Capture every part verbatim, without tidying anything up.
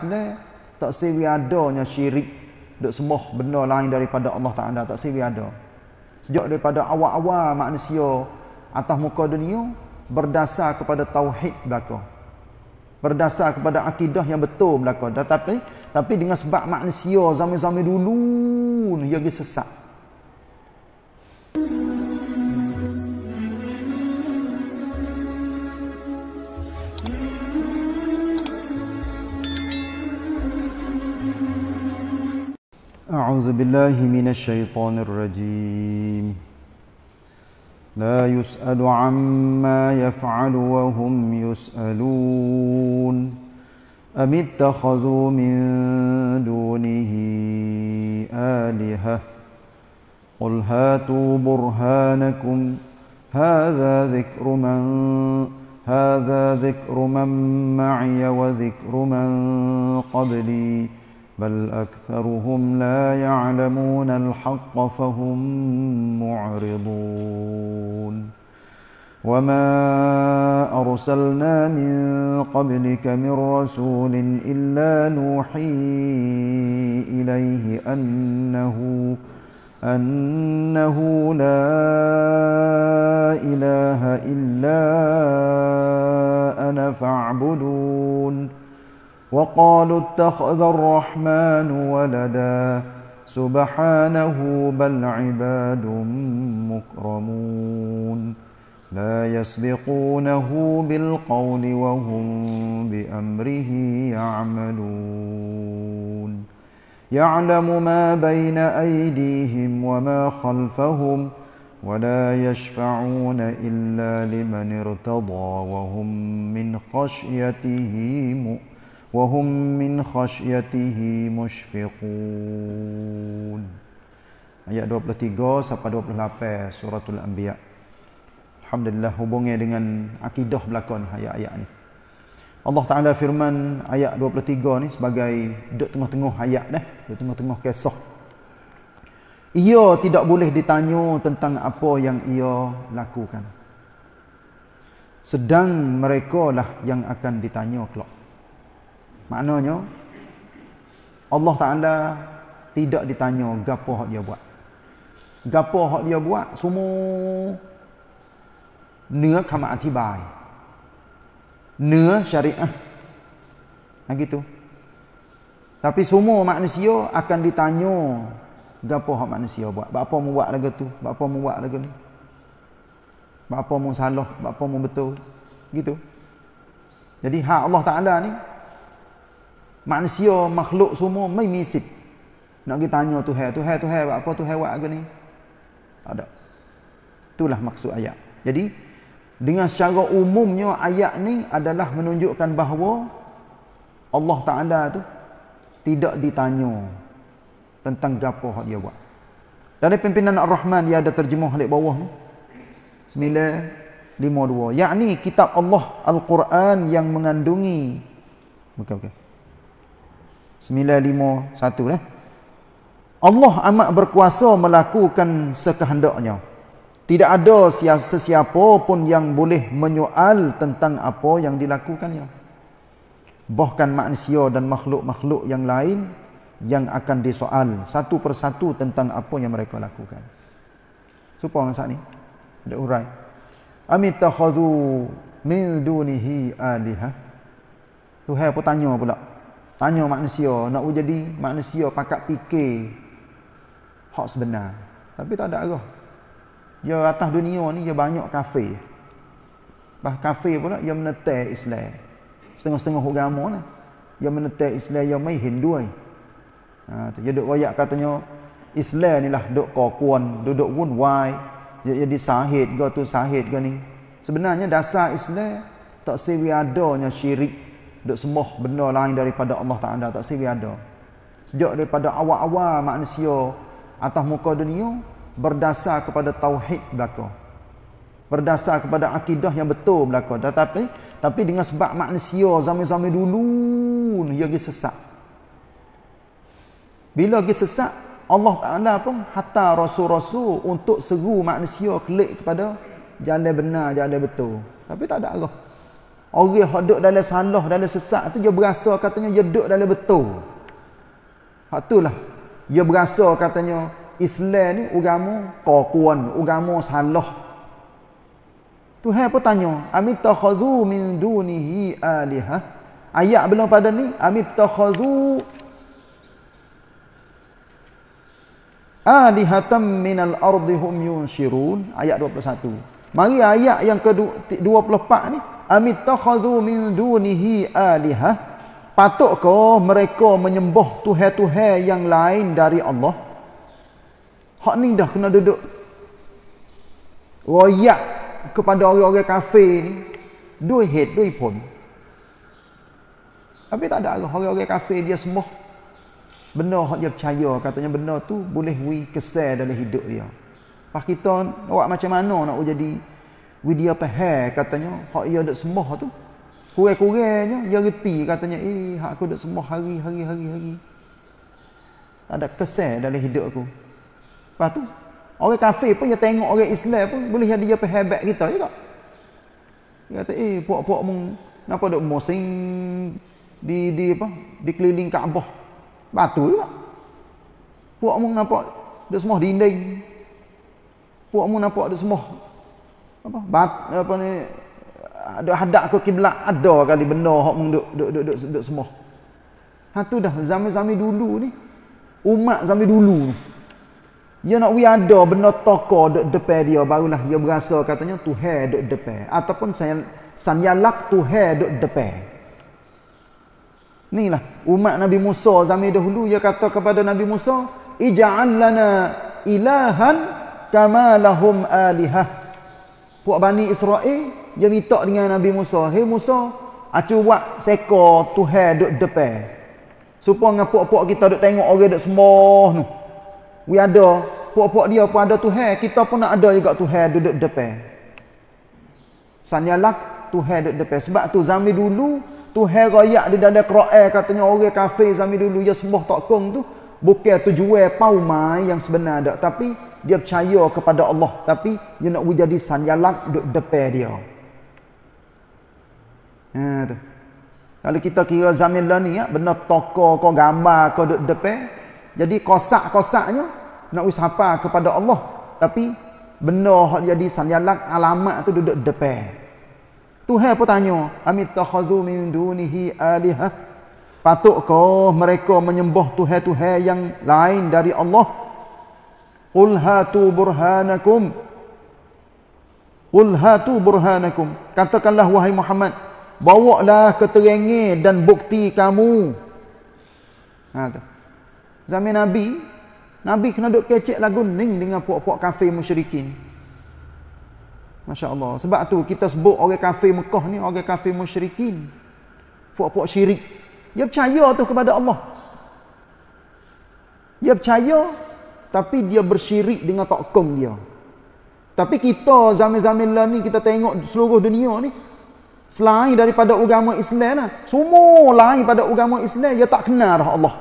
Islam tak sewi adanya syirik, dok semua benda lain daripada Allah Taala tak sewi ada. Sejak daripada awal-awal manusia atas muka dunia berdasar kepada tauhid belaka. Berdasar kepada akidah yang betul belaka. Tetapi tapi dengan sebab manusia zaman-zaman dulu dia sesat. أعوذ بالله من الشيطان الرجيم لا يسأل عما يفعل وهم يسألون أم اتخذوا من دونه آلهة قل هاتوا برهانكم هذا ذكر من هذا ذكر من معي وذكر من قبلي بل أكثرهم لا يعلمون الحق فهم معرضون وما أرسلنا من قبلك من رسول إلا نوحي إليه أنه أنه لا إله إلا أنا فاعبدون وقالوا اتخذ الرحمن ولدا سبحانه بل عباد مكرمون لا يسبقونه بالقول وهم بأمره يعملون يعلم ما بين أيديهم وما خلفهم ولا يشفعون إلا لمن ارتضى وهم من خشيته مؤمنون وهم من خشيته مشفقون. Ayat dua puluh tiga sampai dua puluh lapan suratul Anbiya. Alhamdulillah hubungnya dengan akidah belakang ayat-ayat ni. Allah Ta'ala firman ayat dua puluh tiga ni sebagai duduk tengah-tengah ayat dah, duduk tengah-tengah kisah. Ia tidak boleh ditanya tentang apa yang ia lakukan. Sedang mereka lah yang akan ditanya kelak. Maknanya Allah Ta'ala tidak ditanya gapo hak dia buat. Gapo hak dia buat semua nia kama atibai. Nia syariah. Ha gitu. Tapi semua manusia akan ditanya gapo hak manusia buat. Bapa mu buat lagu tu, bapa mu buat lagu ni. Bapa mu salah, bapa mu betul. Gitu. Jadi hak Allah Ta'ala ni manusia, makhluk semua, mai misip. Nak pergi tanya Tuhan, Tuhan, Tuhan, buat apa Tuhan buat aku ni? Tak ada. Itulah maksud ayat. Jadi, dengan secara umumnya ayat ni adalah menunjukkan bahawa Allah Ta'ala tu tidak ditanya tentang gapo hak dia buat. Dari pimpinan Ar-Rahman, dia ada terjemah halik bawah ni. sembilan lima dua. Yakni kitab Allah Al-Quran yang mengandungi. Bukan, bukan. sembilan lima satu dah. Allah amat berkuasa melakukan sekehendaknya. Tidak ada sesiapa pun yang boleh menyoal tentang apa yang dilakukannya. Bahkan manusia dan makhluk-makhluk yang lain yang akan disoal satu persatu tentang apa yang mereka lakukan. Supaya orang saat ni ada urai. Amittakhadhu min dunihi alihah. Tuhan pun tanya pula. Tanya manusia, nak jadi manusia pakat fikir hak sebenar. Tapi tak ada arah. Dia atas dunia ni, dia banyak kafir. Bah kafir pula, dia menetek Islam. Setengah-setengah agama lah. Dia menetek Islam, dia main Hindu. Ha, dia duduk royak katanya, Islam ni lah duduk kakuan, duduk pun wai. Dia jadi sahid ke tu, sahid ke ni. Sebenarnya dasar Islam tak sewi adanya syirik. Duk semua benda lain daripada Allah Ta'ala tak sewi ada. Sejak daripada awal-awal manusia atas muka dunia berdasar kepada tauhid belaka. Berdasar kepada akidah yang betul belaka. Tetapi tapi dengan sebab manusia zaman-zaman dulu dia pergi sesat. Bila pergi sesat, Allah Ta'ala pun hantar rasul-rasul untuk seru manusia klik kepada jalan benar, jalan betul. Tapi tak ada arah. Orang yang duduk dalam salah, dalam sesat tu dia berasa katanya dia duduk dalam betul. Hak itulah dia berasa katanya Islam ni agama qaquan, agama salah. Tuhan pun tanya, amittakhadhu min dunihi alihah. Ayat belum pada ni, amittakhadhu alihatam minal ardi hum yunshirun, ayat dua puluh satu. Mari ayat yang ke dua puluh empat ni, amittakhadhu min dunihi alihah. Patutkah mereka menyembah tuhan-tuhan yang lain dari Allah? Hak ni dah kena duduk royak kepada orang-orang kafir ni, dui head dui pun. Tapi tak ada orang-orang kafir dia sembah benda hak dia percaya katanya benda tu boleh we kesal dalam hidup dia. Pak kita awak macam mana nak jadi we dia faham katanya hak dia duk sembah tu. Kurang-kurangnya dia reti katanya eh hak aku duk sembah hari-hari hari-hari. Tak ada kesal dalam hidup aku. Lepas tu orang kafir pun dia tengok orang Islam pun boleh jadi dia perhebat kita juga. Dia kata, "Eh, puak-puak mung kenapa duk mosing di di apa? Di keliling Kaabah." Batu juga. Puak mung nampak duk semua dinding. Puak mung nampak duk semua apa? Bat, apa ni duk hadap ke kiblat ada kali benda hok mung duk duk duk duk semua. Ha tu dah zaman-zaman dulu ni. Umat zaman dulu ni. Dia nak we ada benda tokoh duk depan dia barulah dia berasa katanya Tuhan duk depan ataupun sanyalah Tuhan duk depan. Inilah umat Nabi Musa zaman dahulu dia kata kepada Nabi Musa, "Ij'al lana ilahan kama lahum alihah." Puak Bani Israel dia minta dengan Nabi Musa, "Hei Musa, aku buat seko Tuhan duk depan." Supaya puak-puak kita duk tengok orang duk semua tu. We ada, puak-puak dia pun ada Tuhan, kita pun nak ada juga Tuhan duduk depan. Sanyalah Tuhan duduk depan. Sebab tu zaman dulu, Tuhan royak di dalam Quran katanya orang kafir zaman dulu dia sembah tokong tu bukan tujuan paumai yang sebenar dak, tapi dia percaya kepada Allah, tapi dia nak jadi sanyalah duduk depan dia. Ha tu. Kalau kita kira zaman ni ya, benda tokoh kau gambar kau duduk depan. Jadi kosak-kosaknya nak usaha kepada Allah, tapi benda hak jadi sanyalah alamat tu duduk depan. Tuhan pun tanya, "Amittakhadhu min dunihi alihah?" Patutkah mereka menyembah tuhan-tuhan yang lain dari Allah? "Qul hatu burhanakum." "Qul hatu burhanakum." Katakanlah wahai Muhammad, bawalah keterangan dan bukti kamu. Ha tu. Zaman Nabi, Nabi kena duk kecek lagu ning dengan puak-puak kafir musyrikin. Masya Allah. Sebab tu kita sebut orang kafir Mekah ni, orang kafir musyrikin. Puak-puak syirik. Dia percaya tu kepada Allah. Dia percaya, tapi dia bersyirik dengan tokong dia. Tapi kita zaman-zaman lah ni, kita tengok seluruh dunia ni, selain daripada agama Islam lah, semua lain pada agama Islam, dia tak kenal dah Allah.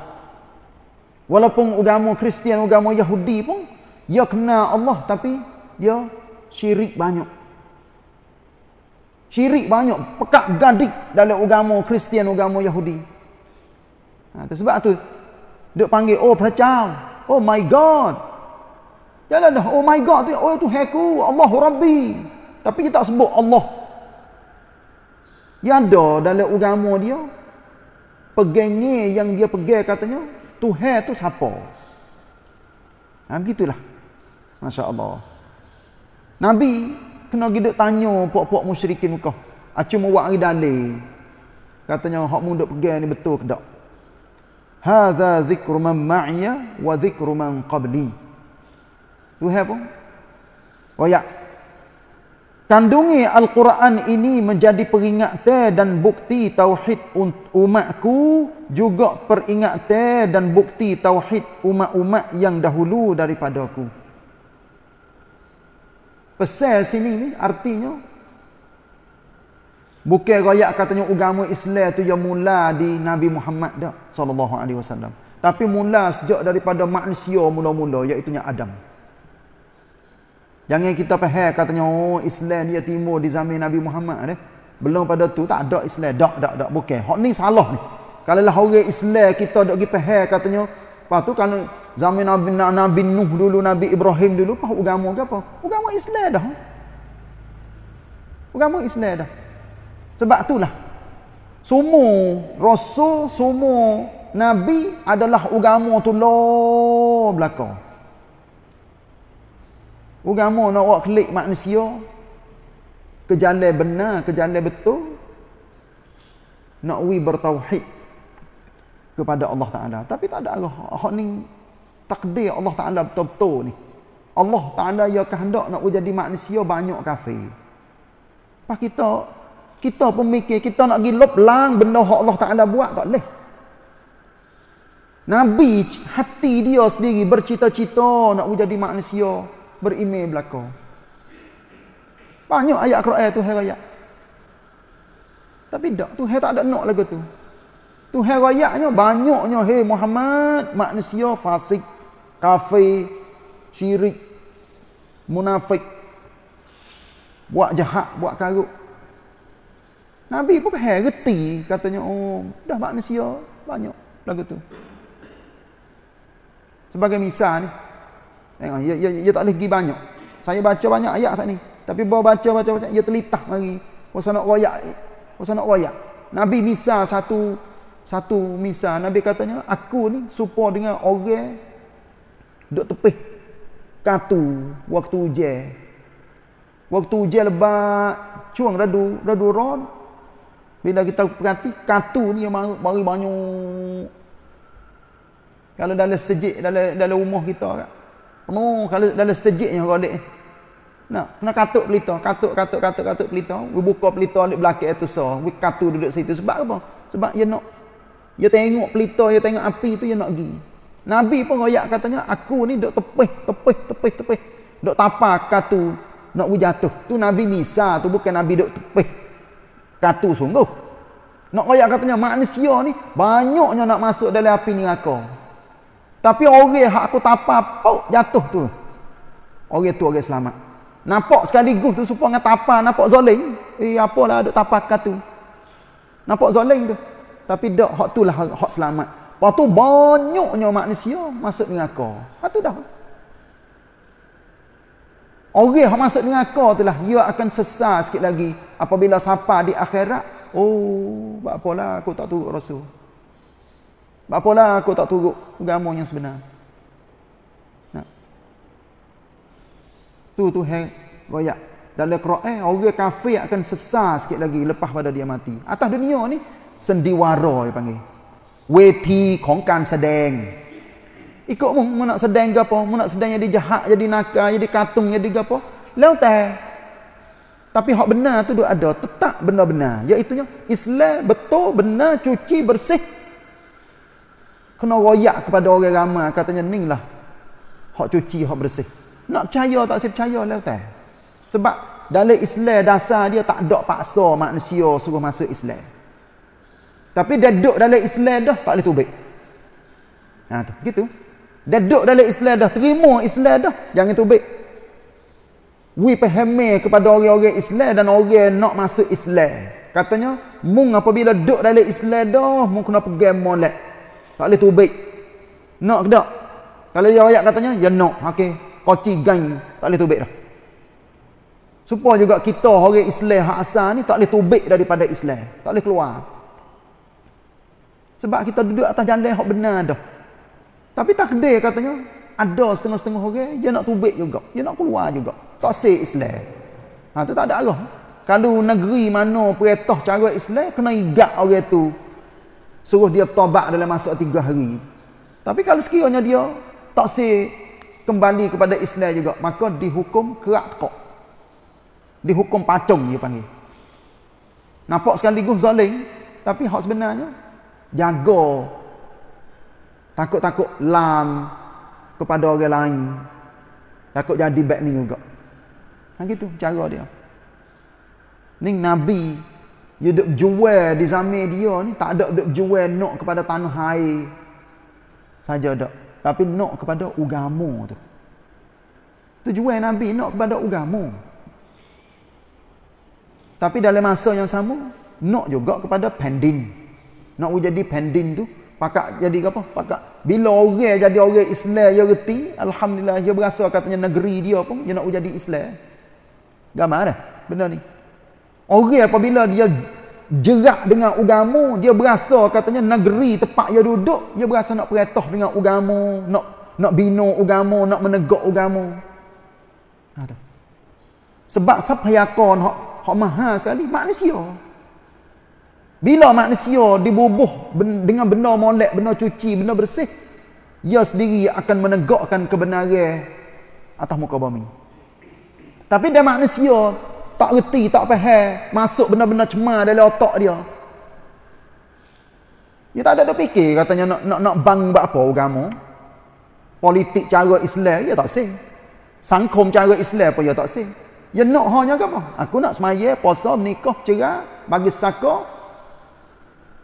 Walaupun agama Kristian, agama Yahudi pun, dia kenal Allah tapi dia syirik banyak. Syirik banyak, pekak gadik dalam agama Kristian, agama Yahudi. Ha, sebab tu, dia panggil, "Oh percaya, oh my God." Jalan dah, "Oh my God," tu, "Oh Tuhanku, Allahu Rabbi." Tapi kita tak sebut Allah. Dia ada dalam agama dia, pegangnya yang dia pegang katanya, Tuhan tu siapa? Ha, begitulah. Masya Allah. Nabi kena giduk tanya puak-puak musyrikin Mekah. Acum awak ni dalil. Katanya hak mu duk pegang ni betul ke dak? "Hadza dzikru man ma'iya wa dzikru man qabli." Tuhan pun. Oh ya. Kandungi Al-Quran ini menjadi peringatan dan bukti tauhid umatku, juga peringatan dan bukti tauhid umat-umat yang dahulu daripadaku. Pesan sini ni artinya bukan royak katanya agama Islam tu yang mula di Nabi Muhammad dah sallallahu alaihi wasallam, tapi mula sejak daripada manusia mula-mula iaitu Adam. Jangan kita faham katanya, "Oh Islam dia timbul di zaman Nabi Muhammad." Eh? Belum pada tu tak ada Islam, dak dak dak bukan. Hak ni salah ni. Kalau lah orang Islam kita dak pergi faham katanya. Lepas tu kan zaman Nabi, Nabi Nuh dulu, Nabi Ibrahim dulu, apa agama ke apa? Agama Islam dah. Agama Islam dah. Sebab itulah semua rasul, semua nabi adalah agama tu lah belaka. Agama nak buat klik manusia ke jalan benar, ke jalan betul, nak wi bertauhid kepada Allah Taala. Tapi tak ada arah. Hak ni takdir Allah Taala betul-betul ni. Allah Taala ya kehendak nak jadi manusia banyak kafir. Pas kita kita pemikir kita nak gilop lang benda hak Allah Taala buat tak leh. Nabi hati dia sendiri bercita-cita nak jadi manusia berimej belaka. Banyak ayat Al-Quran Tuhan Raya. Tapi tak, Tuhan tak ada nak lagu tu. Tuhan Raya-nya banyaknya, hey Muhammad, manusia fasik, kafir, syirik, munafik, buat jahat, buat karut. Nabi pun hereti katanya, oh dah manusia banyak lagu tu. Sebagai misal ni, tengok, dia, dia, dia tak boleh pergi banyak. Saya baca banyak ayat saat ni. Tapi bawa baca-baca-baca, ia terlitah lagi. Masa nak wayak. Masa nak wayak. Nabi misal satu, satu misal. Nabi katanya, aku ni supaya dengan orang duduk tepih. Katu, waktu hujan. Waktu hujan lebat, cuang radu, radu ron. Bila kita perhati, katu ni yang mari banyak. Kalau dalam sejik, dalam, dalam rumah kita kan. Oh, kalau dalam sejiknya golek ni. Nak, kena katuk pelita, katuk, katuk, katuk, katuk pelita. We buka pelita di belakang itu sah. We katuk duduk situ. Sebab apa? Sebab dia nak, dia tengok pelita, dia tengok api tu, dia nak pergi. Nabi pun royak katanya, aku ni duduk tepih, tepih, tepih, tepih. Duduk tapar katuk, nak we jatuh. Tu Nabi misal tu, bukan Nabi duduk tepih. Katuk sungguh. Nak royak katanya, manusia ni banyaknya nak masuk dalam api neraka. Tapi orang hak aku tapar, pau, jatuh tu. Orang tu orang selamat. Nampak sekaligus tu supaya dengan tapar, nampak zoling. Eh, apalah duk tapar katu. Nampak zoling tu. Tapi dak hak tu lah hak selamat. Lepas tu banyaknya manusia masuk neraka. Hak tu dah. Orang yang masuk neraka tu lah dia akan sesal sikit lagi apabila sapa di akhirat. Oh, buat apalah aku tak turut rasul. Buat apalah aku tak turut agama yang sebenar. Tu tu hang royak dalam Quran orang kafir akan sesal sikit lagi lepas pada dia mati. Atas dunia ni sendiwara dia panggil. Weti kong kan sedang. Ikut mu nak sedang ke apa? Mu nak sedang jadi jahat, jadi nakal, jadi katung, jadi ke apa? Lautan. Tapi hak benar tu duk ada, tetap benda benar. Iaitunya Islam betul, benar, cuci, bersih. Kena royak kepada orang ramai katanya ning lah. Hak cuci, hak bersih. Nak percaya tak saya percaya lah tuan. Sebab dalam Islam dasar dia tak ada paksa manusia suruh masuk Islam. Tapi dia duduk dalam Islam dah tak boleh tubik. Ha tu, gitu. Dia duduk dalam Islam dah, terima Islam dah, jangan tubik. We pahami kepada orang-orang Islam dan orang nak masuk Islam. Katanya, mung apabila duduk dalam Islam dah, mung kena pegang molek. Tak boleh tubik. Nak ke tak? Kalau dia ayat katanya, ya nak. Okey. Koci gang tak boleh tubik dah. Supaya juga kita orang Islam hak asal ni tak boleh tubik daripada Islam, tak boleh keluar. Sebab kita duduk atas jalan hak benar dah. Tapi takdir katanya ada setengah-setengah orang dia nak tubik juga, dia nak keluar juga. Tak say Islam. Ha tu tak ada arah. Kalau negeri mana perintah cara Islam kena igat orang tu. Suruh dia bertaubat dalam masa tiga hari. Tapi kalau sekiranya dia tak say kembali kepada Islam juga, maka dihukum kerak kok. Dihukum pacung dia panggil. Nampak sekaligus zalim, tapi hak sebenarnya jaga takut-takut lam kepada orang lain. Takut jadi bad ni juga. Ha gitu cara dia. Ning Nabi dia duk jual di zaman dia ni tak ada duk jual nak kepada tanah air saja dak. Tapi nak kepada agama tu. Tujuan Nabi nak kepada agama. Tapi dalam masa yang sama, nak juga kepada pendin. Nak jadi pendin tu, pakak jadi apa? Pakak. Bila orang jadi orang Islam, dia reti, alhamdulillah, dia berasa katanya negeri dia pun, dia nak jadi Islam. Gambar dah benda ni. Orang apabila dia jerak dengan agama, dia berasa katanya negeri tempat dia duduk, dia berasa nak peretoh dengan agama, nak nak bina agama, nak menegak agama. Ha tu. Sebab saphayakon hak hak maha sekali manusia. Bila manusia dibubuh dengan benda molek, benda cuci, benda bersih, ia sendiri akan menegakkan kebenaran atas muka bumi. Tapi dia manusia tak reti, tak faham, masuk benda-benda cemar dalam otak dia. Dia tak ada dok fikir katanya nak nak, nak bang buat apa agama. Politik cara Islam dia tak sih. Sangkom cara Islam pun dia tak sih. Dia nak hanya agama. Aku nak semaya, puasa, nikah, cerai, bagi sedekah.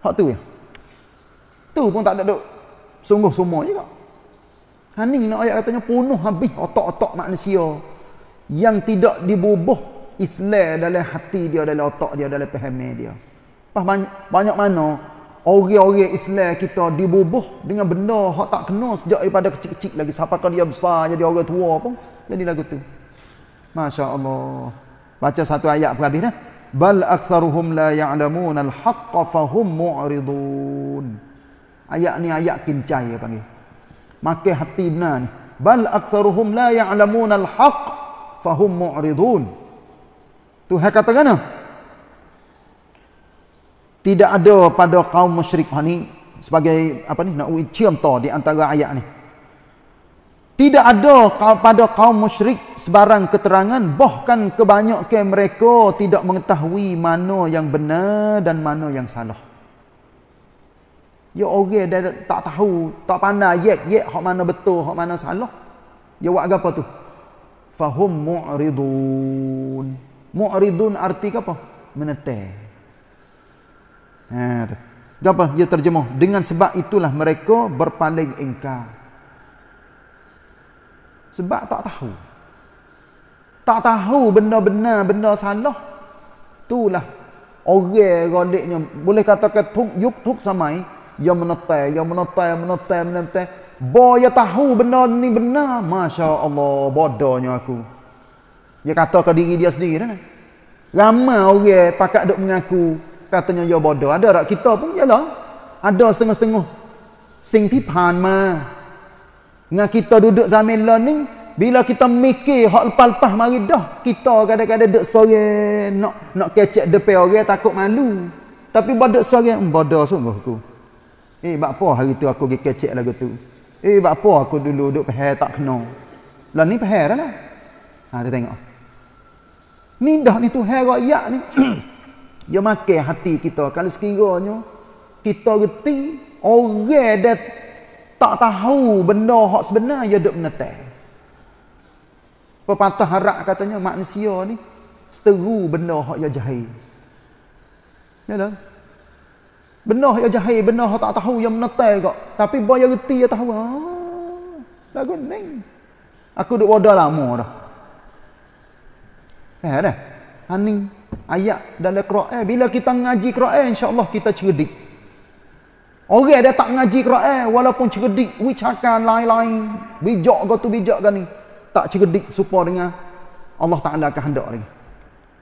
Hak tu ya. Tu pun tak ada dok sungguh semua juga. Ha ni nak ayat katanya penuh habis otak-otak manusia yang tidak dibubuh Islam dalam hati dia, dalam otak dia, dalam pahami dia. Pas banyak, banyak mana orang-orang Islam kita dibubuh dengan benda hak tak kena sejak daripada kecil-kecil lagi. Sampai kan dia besar jadi orang tua pun jadi lagu tu. Masya-Allah. Baca satu ayat pun habis dah. Bal aktsaruhum la ya'lamun al-haqqa fahum mu'ridun. Ayat ni ayat kincai dia panggil. Makai hati benar ni. Bal aktsaruhum la ya'lamun al-haqq fahum mu'ridun. Tuhan kata kena tidak ada pada kaum musyrik ni sebagai apa ni nak cium ta di antara ayat ni. Tidak ada pada kaum musyrik sebarang keterangan, bahkan kebanyakan mereka tidak mengetahui mana yang benar dan mana yang salah. Ya orang dia tak tahu, tak pandai yek yek hak mana betul, hak mana salah. Ya buat apa tu? Fahum mu'ridun. Mu'ridun arti apa? Menentang. Ha tu. Apa? Dia terjemah, dengan sebab itulah mereka berpaling ingkar. Sebab tak tahu. Tak tahu benda-benda, benda salah. Itulah orang rodeknya boleh katakan tuk yuk tuk samai, dia menentang, dia menentang, menentang, menentang. Bo dia tahu benda ni benar. Masya-Allah, bodohnya aku. Dia kata ke diri dia sendiri. Kan? Ramai orang pakak duk mengaku katanya dia bodoh. Ada tak? Kita pun jelah. Ada setengah-setengah. Sing pipan mah. Dengan kita duduk zaman lah ni, bila kita mikir hak lepas-lepas mari dah, kita kadang-kadang duk sore nak nak kecek depan orang takut malu. Tapi bodoh sore, bodoh sungguh aku. Eh, buat apa hari tu aku pergi kecek lagu tu? Eh, buat apa aku dulu duk pahal tak kena. Lah ni pahal dah lah. Ha dia tengok. Ni dah ni Tuhan rakyat ni. Dia makan hati kita. Kalau sekiranya kita reti orang dia tak tahu benda hak sebenar, dia duk menentang. Pepatah Arab katanya manusia ni seteru benda hak dia jahil. Ya dah. Benda hak dia jahil, benda hak tak tahu dia menentang kok. Tapi boy dia reti dia tahu. Ah. Lagu ni. Aku duk bodoh lama dah. Eh dah. Ani ayat dalam Quran, bila kita ngaji Quran insya-Allah kita cerdik. Orang dia tak ngaji Quran walaupun cerdik, wicakan lain-lain, bijak ke tu bijak ke ni, tak cerdik serupa dengan Allah Taala kehendak lagi.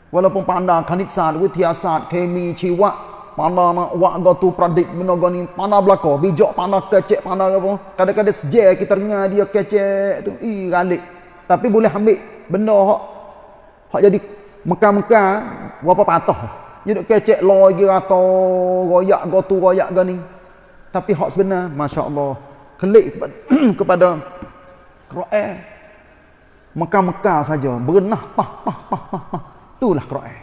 Walaupun pandai kanitsal, witiasat, kemi, ciwat, pandai nak wak ke tu pradik benda ke ni, pandai belaka, bijak pandai kecek pandai apa. Kadang-kadang sejak kita dengar dia kecek tu, ih galik. Tapi boleh ambil benda hak hak jadi mekar-mekar berapa patah. Dia duk kecek lagi atau royak gotu royak gani. Tapi hak sebenar, masya-Allah, kelik kepada kepada Quran. Mekar-mekar saja, berenah pah pah pah pah. pah. Itulah Quran.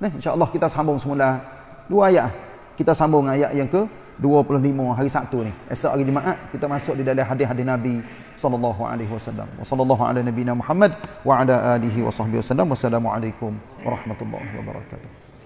Nah, insya-Allah kita sambung semula dua ayat. Kita sambung ayat yang ke dua puluh lima hari Sabtu ni. Esok hari Jumaat kita masuk di dalam hadis-hadis Nabi sallallahu alaihi wasallam. Wassallallahu ala nabiyina Muhammad wa ala alihi wa sahbihi wasallam. Wassalamualaikum warahmatullahi wabarakatuh.